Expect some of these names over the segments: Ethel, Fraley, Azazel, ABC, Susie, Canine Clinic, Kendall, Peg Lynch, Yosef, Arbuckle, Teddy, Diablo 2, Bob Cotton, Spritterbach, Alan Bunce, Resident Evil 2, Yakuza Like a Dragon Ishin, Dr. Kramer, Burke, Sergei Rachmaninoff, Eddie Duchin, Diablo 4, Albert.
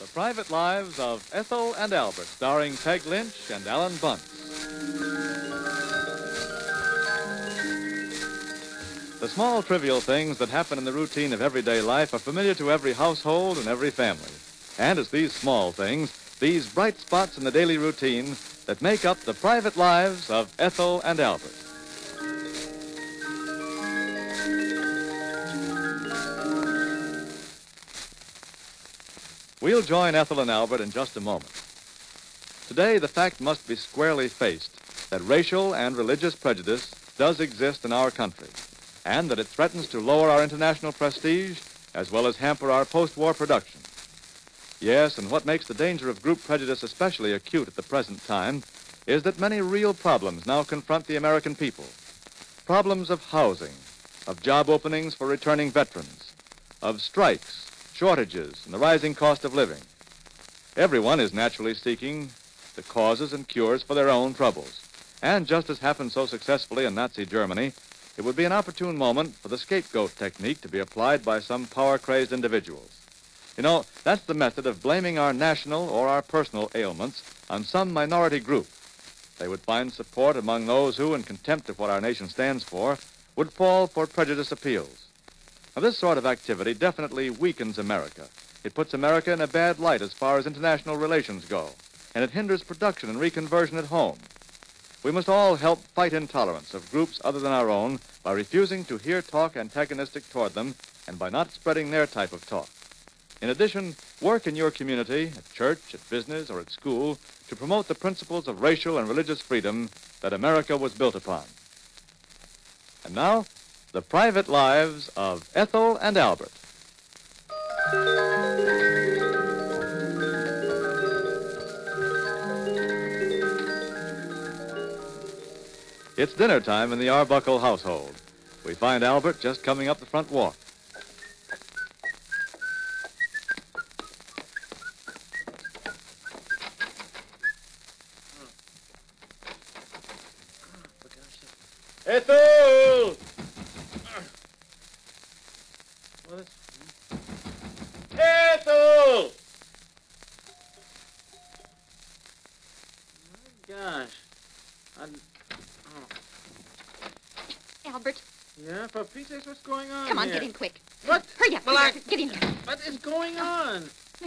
The Private Lives of Ethel and Albert, starring Peg Lynch and Alan Bunce. The small trivial things that happen in the routine of everyday life are familiar to every household and every family. And it's these small things, these bright spots in the daily routine, that make up the private lives of Ethel and Albert. We'll join Ethel and Albert in just a moment. Today, the fact must be squarely faced that racial and religious prejudice does exist in our country, and that it threatens to lower our international prestige as well as hamper our post-war production. Yes, and what makes the danger of group prejudice especially acute at the present time is that many real problems now confront the American people. Problems of housing, of job openings for returning veterans, of strikes, shortages, and the rising cost of living. Everyone is naturally seeking the causes and cures for their own troubles. And just as happened so successfully in Nazi Germany, it would be an opportune moment for the scapegoat technique to be applied by some power-crazed individuals. You know, that's the method of blaming our national or our personal ailments on some minority group. They would find support among those who, in contempt of what our nation stands for, would fall for prejudice appeals. Now, this sort of activity definitely weakens America. It puts America in a bad light as far as international relations go, and it hinders production and reconversion at home. We must all help fight intolerance of groups other than our own by refusing to hear talk antagonistic toward them and by not spreading their type of talk. In addition, work in your community, at church, at business, or at school, to promote the principles of racial and religious freedom that America was built upon. And now, the private lives of Ethel and Albert. It's dinner time in the Arbuckle household. We find Albert just coming up the front walk. Ethel! Ethel! My gosh. Albert. Yeah, for Pete's sake, what's going on? Come on, here? Get in quick. What? Hurry up. Well, get in. What is going on?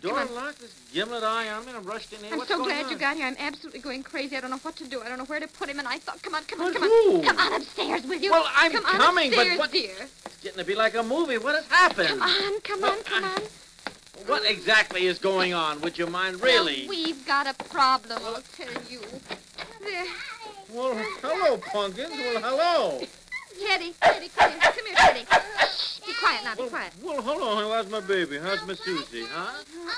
Door locked, this gimlet eye on me, and I'm rushed in here. I'm so glad you got here. I'm absolutely going crazy. I don't know what to do. I don't know where to put him, and I thought, come on. Come on upstairs, will you? Well, I'm coming, but what? Dear. It's getting to be like a movie. What has happened? Come on. What exactly is going on? Would you mind, really? Well, we've got a problem, I'll tell you. There. Well, hello, Pumpkins. Well, hello. Teddy, come here. Come here, Teddy. Shh. Be quiet now. Be quiet. Well, hold on. How's my baby? How's Miss Susie, huh?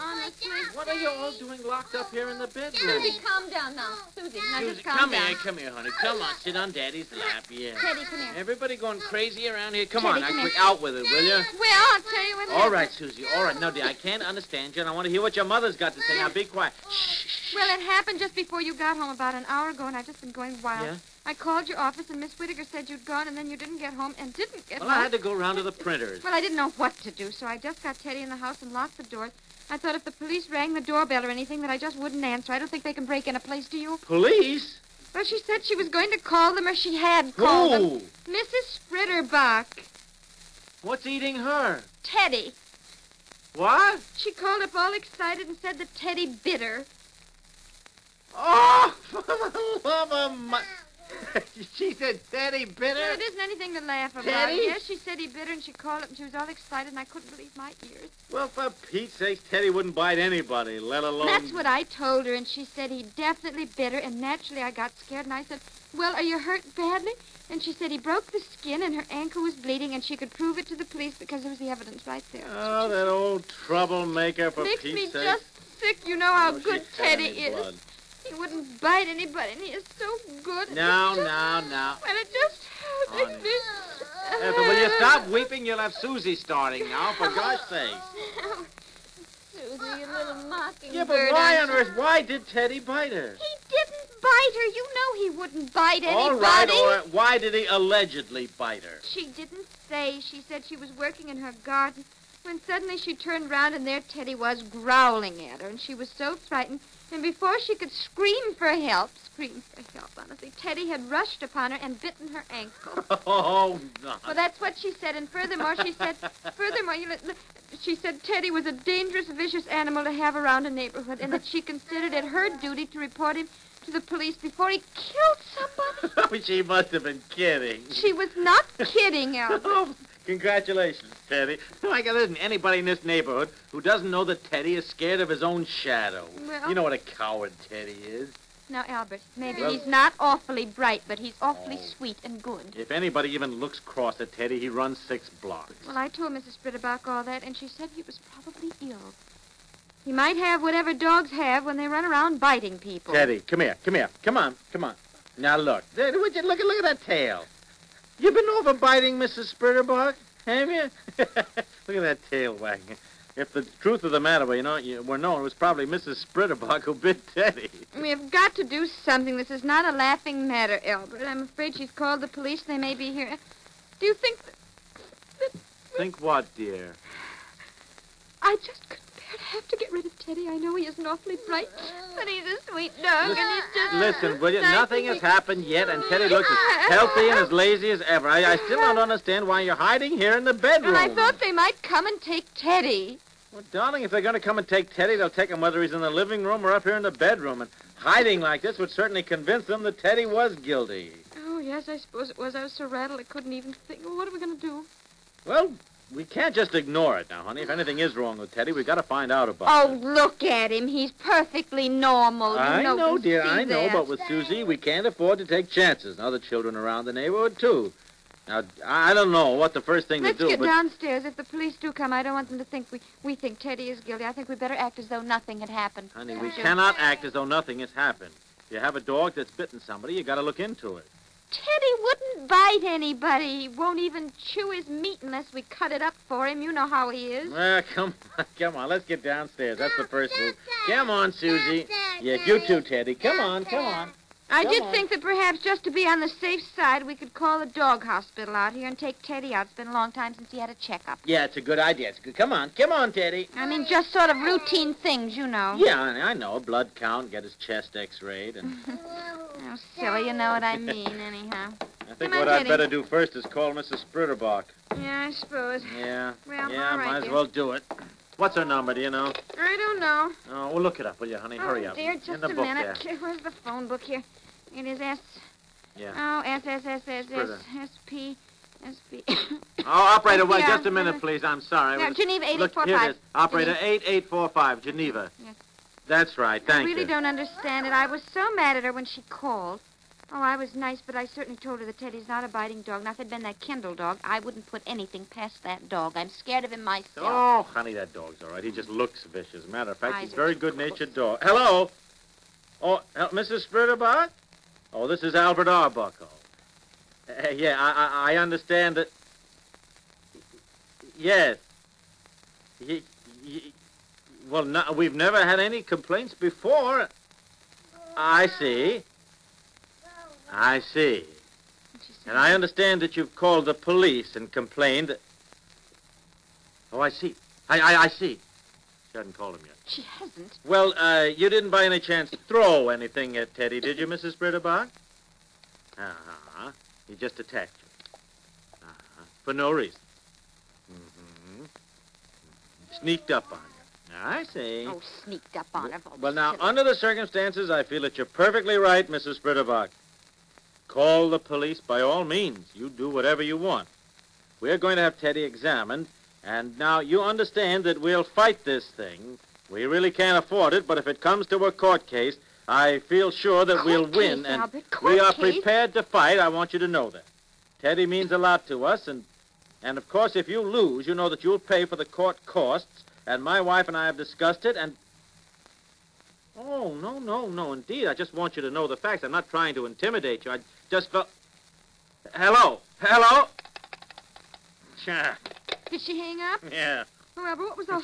Honestly, what are you all doing locked up here in the bedroom? Susie, calm down now. Susie, come here. Come here, honey. Come on. Sit on Daddy's lap. Yeah. Teddy, come here. Everybody going crazy around here? Come on. Out with it, will you? Well, I'll tell you what. All right, Susie. All right. No, dear, I can't understand you, and I want to hear what your mother's got to say. Now, be quiet. Shh. Well, it happened just before you got home about an hour ago, and I've just been going wild. Yeah? I called your office, and Miss Whittaker said you'd gone, and then you didn't get home, and didn't get home. Well, I had to go round to the printers. Well, I didn't know what to do, so I just got Teddy in the house and locked the doors. I thought if the police rang the doorbell or anything, that I just wouldn't answer. I don't think they can break in a place, do you? Police? Well, she said she was going to call them, or she had called them. Who? Mrs. Spritterbach. What's eating her? Teddy. What? She called up all excited and said that Teddy bit her. Oh, for the love of my... She said Teddy bit her? No, it isn't anything to laugh about. Teddy? Yes, she said he bit her, and she called up, and she was all excited, and I couldn't believe my ears. Well, for Pete's sake, Teddy wouldn't bite anybody, let alone... That's what I told her, and she said he definitely bit her, and naturally I got scared, and I said, well, are you hurt badly? And she said he broke the skin, and her ankle was bleeding, and she could prove it to the police because there was the evidence right there. Oh, that old troublemaker, for Pete's sake. Makes me just sick. You know how good Teddy is. He wouldn't bite anybody, and he is so good. No. Well, it just makes me... Ethel, will you stop weeping? You'll have Susie starting now, for God's sake. Susie, you little mockingbird. Yeah, but why on earth, why did Teddy bite her? He didn't bite her. You know he wouldn't bite anybody. All right, why did he allegedly bite her? She didn't say. She said she was working in her garden. when suddenly she turned round and there Teddy was growling at her, and she was so frightened, and before she could scream for help, honestly, Teddy had rushed upon her and bitten her ankle. Oh, no. Well, that's what she said, and furthermore, she said Teddy was a dangerous, vicious animal to have around a neighborhood, and that she considered it her duty to report him to the police before he killed somebody. She must have been kidding. She was not kidding, Albert. Oh, congratulations, Teddy. Like, there isn't anybody in this neighborhood who doesn't know that Teddy is scared of his own shadow. Well, you know what a coward Teddy is. Now, Albert, maybe he's not awfully bright, but he's awfully sweet and good. If anybody even looks cross at Teddy, he runs 6 blocks. Well, I told Mrs. Spritterbach all that, and she said he was probably ill. He might have whatever dogs have when they run around biting people. Teddy, come here. Come on. Now, look. Look at that tail. You've been over biting Mrs. Spritterbach, have you? Look at that tail wagging. If the truth of the matter were known, it was probably Mrs. Spritterbach who bit Teddy. We have got to do something. This is not a laughing matter, Albert. I'm afraid she's called the police. They may be here. Do you think that Think what, dear? I just couldn't bear to have to get rid of Teddy. I know he isn't awfully bright, but he's a sweet dog, and he's just... Listen, will you? Nothing has happened yet, and Teddy looks as healthy and as lazy as ever. I still don't understand why you're hiding here in the bedroom. And I thought they might come and take Teddy. Well, darling, if they're going to come and take Teddy, they'll take him whether he's in the living room or up here in the bedroom. And hiding like this would certainly convince them that Teddy was guilty. Oh, yes, I suppose it was. I was so rattled I couldn't even think. Well, what are we going to do? Well, we can't just ignore it now, honey. If anything is wrong with Teddy, we've got to find out about it. Oh, look at him. He's perfectly normal. I know, dear, but with Susie, we can't afford to take chances. Now the children around the neighborhood, too. Now, I don't know what the first thing to do, but... Let's get downstairs. If the police do come, I don't want them to think we think Teddy is guilty. I think we'd better act as though nothing had happened. Honey, we cannot act as though nothing has happened. If you have a dog that's bitten somebody, you got to look into it. Teddy wouldn't bite anybody. He won't even chew his meat unless we cut it up for him. You know how he is. Well, come on. Let's get downstairs. That's the first move. Come on, Susie. Yes, you too, Teddy. Come on. I did think that perhaps just to be on the safe side, we could call the dog hospital out here and take Teddy out. It's been a long time since he had a checkup. Yeah, it's a good idea. Come on, Teddy. I mean, just sort of routine things, you know. Yeah, I know. Blood count, get his chest x-rayed, and... Oh, silly, you know what I mean, anyhow. I think I'd better do first is call Mrs. Spritterbach. Yeah, I suppose. Yeah. Well, yeah, all right, might as well do it. What's her number, do you know? I don't know. Oh, well, look it up, will you, honey? Hurry up. Dear, just a minute. Where's the phone book here? It is S... Yeah. Oh, S-S-S-S-S-S-P-S-P... Oh, operator, wait, just a minute, please. I'm sorry. Geneva 8845. Look, here it is. Operator 8845, Geneva. Yes. That's right, thank you. I really don't understand it. I was so mad at her when she called. Oh, I was nice, but I certainly told her that Teddy's not a biting dog. Now, if it'd been that Kendall dog, I wouldn't put anything past that dog. I'm scared of him myself. Oh, honey, that dog's all right. He just looks vicious. Matter of fact, he's a very good-natured dog. Hello? Oh, Mrs. Spritterbach? Oh, this is Albert Arbuckle. Yeah, I understand that... Yes. Well, no, we've never had any complaints before. I see. And I understand that you've called the police and complained. Oh, I see. I see. She hasn't called him yet. She hasn't? Well, you didn't by any chance throw anything at Teddy, did you, Mrs. Spritterbach? Uh-huh. He just attacked you. Uh-huh. For no reason. Mm-hmm. Sneaked up on you. I see. Oh, sneaked up on her. Well, now, under the circumstances, I feel that you're perfectly right, Mrs. Spritterbach. Call the police by all means. You do whatever you want. We're going to have Teddy examined, and now you understand that we'll fight this thing. We really can't afford it, but if it comes to a court case, I feel sure that we'll win. And we are prepared to fight. I want you to know that. Teddy means a lot to us, and of course, if you lose, you know that you'll pay for the court costs. And my wife and I have discussed it, and... Oh, no, indeed. I just want you to know the facts. I'm not trying to intimidate you. I just felt... Hello? Did she hang up? Yeah. Oh, Albert, what was all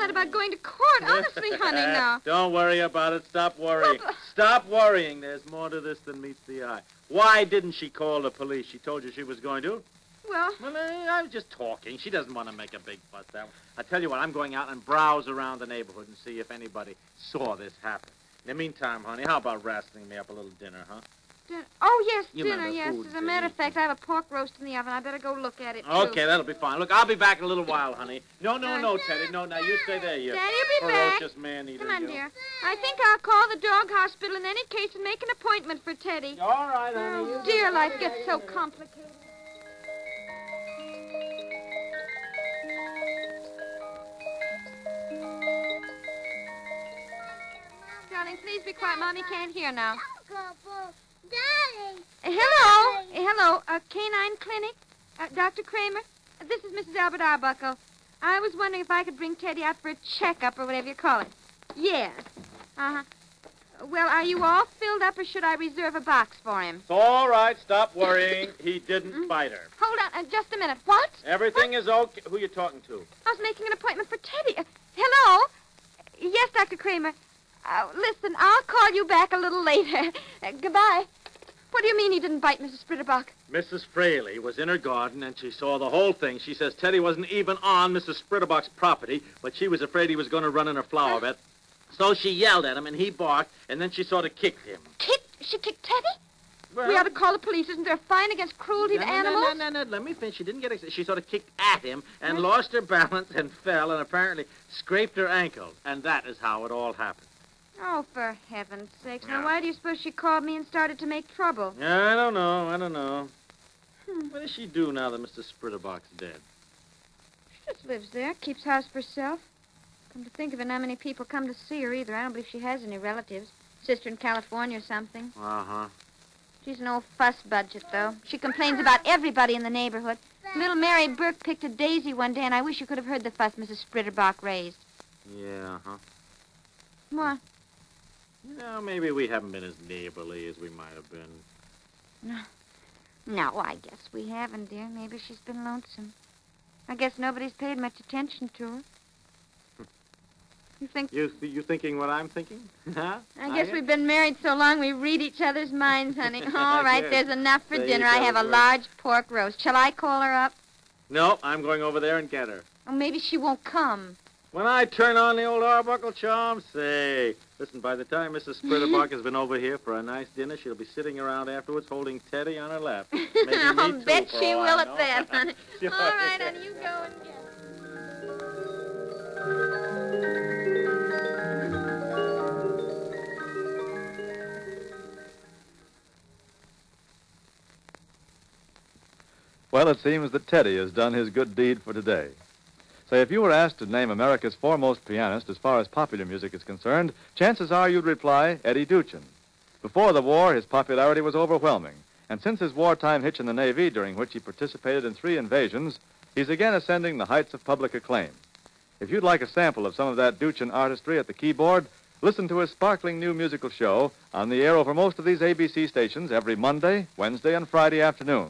that about going to court? Honestly, honey, now. Don't worry about it. Stop worrying. Well, stop worrying. There's more to this than meets the eye. Why didn't she call the police? She told you she was going to. Well? Well, I was just talking. She doesn't want to make a big fuss out. I tell you what, I'm going out and browse around the neighborhood and see if anybody saw this happen. In the meantime, honey, how about rassling me up a little dinner, huh? Dinner? Oh, yes, you dinner, yes. As a matter of fact, I have a pork roast in the oven. I better go look at it, too. Okay, that'll be fine. Look, I'll be back in a little while, honey. No, Teddy. No, now, you stay there, you Daddy'll be ferocious man-eater. Come on, dear. I think I'll call the dog hospital in any case and make an appointment for Teddy. All right, honey. Oh, dear, life gets so complicated. Darling, please be quiet. Mommy can't hear now. Daddy. Hello. Daddy. Hello. Canine Clinic. Dr. Kramer. This is Mrs. Albert Arbuckle. I was wondering if I could bring Teddy out for a checkup or whatever you call it. Yeah. Well, are you all filled up or should I reserve a box for him? It's all right. Stop worrying. He didn't bite her. Hold on. Just a minute. What? Everything is okay. Who are you talking to? I was making an appointment for Teddy. Hello? Yes, Dr. Kramer. Listen, I'll call you back a little later. Goodbye. What do you mean he didn't bite, Mrs. Spritterbach? Mrs. Fraley was in her garden, and she saw the whole thing. She says Teddy wasn't even on Mrs. Spritterbach's property, but she was afraid he was going to run in her flower bed. So she yelled at him, and he barked, and then she sort of kicked him. Kicked? She kicked Teddy? Well, we ought to call the police. Isn't there a fine against cruelty to animals? No. Let me finish. She didn't get excited. She sort of kicked at him and lost her balance and fell and apparently scraped her ankle. And that is how it all happened. Oh, for heaven's sakes. Now, why do you suppose she called me and started to make trouble? I don't know. What does she do now that Mr. Spritterbach's dead? She just lives there, keeps house for herself. Come to think of it, not many people come to see her either. I don't believe she has any relatives. Sister in California or something. Uh-huh. She's an old fuss budget, though. She complains about everybody in the neighborhood. Little Mary Burke picked a daisy one day, and I wish you could have heard the fuss Mrs. Spritterbach raised. Yeah, huh? What? No, maybe we haven't been as neighborly as we might have been. No, I guess we haven't, dear. Maybe she's been lonesome. I guess nobody's paid much attention to her. You think... You thinking what I'm thinking? Huh? I guess we've been married so long we read each other's minds, honey. All right, there's enough for dinner. I have a large pork roast. Shall I call her up? No, I'm going over there and get her. Oh, maybe she won't come. When I turn on the old Arbuckle charm, say... Listen, by the time Mrs. Spritterbach has been over here for a nice dinner, she'll be sitting around afterwards holding Teddy on her lap. Maybe I'll bet she will at that, honey. All right, honey, you go and get her. Well, it seems that Teddy has done his good deed for today. Say, if you were asked to name America's foremost pianist as far as popular music is concerned, chances are you'd reply Eddie Duchin. Before the war, his popularity was overwhelming, and since his wartime hitch in the Navy, during which he participated in 3 invasions, he's again ascending the heights of public acclaim. If you'd like a sample of some of that Duchin artistry at the keyboard, listen to his sparkling new musical show on the air over most of these ABC stations every Monday, Wednesday, and Friday afternoon.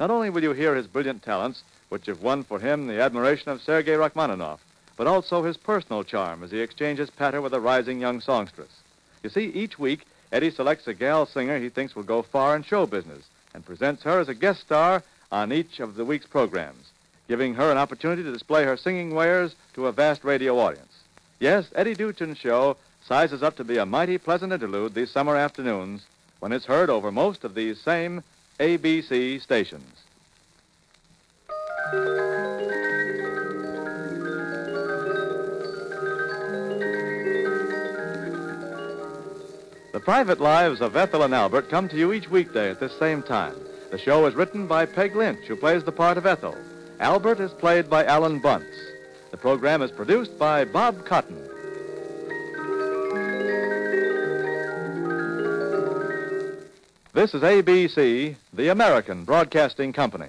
Not only will you hear his brilliant talents, which have won for him the admiration of Sergei Rachmaninoff, but also his personal charm as he exchanges patter with a rising young songstress. You see, each week, Eddie selects a gal singer he thinks will go far in show business and presents her as a guest star on each of the week's programs, giving her an opportunity to display her singing wares to a vast radio audience. Yes, Eddie Duchin's show sizes up to be a mighty pleasant interlude these summer afternoons when it's heard over most of these same ABC stations. The private lives of Ethel and Albert come to you each weekday at this same time. The show is written by Peg Lynch, who plays the part of Ethel. Albert is played by Alan Bunce. The program is produced by Bob Cotton. This is ABC, the American Broadcasting Company.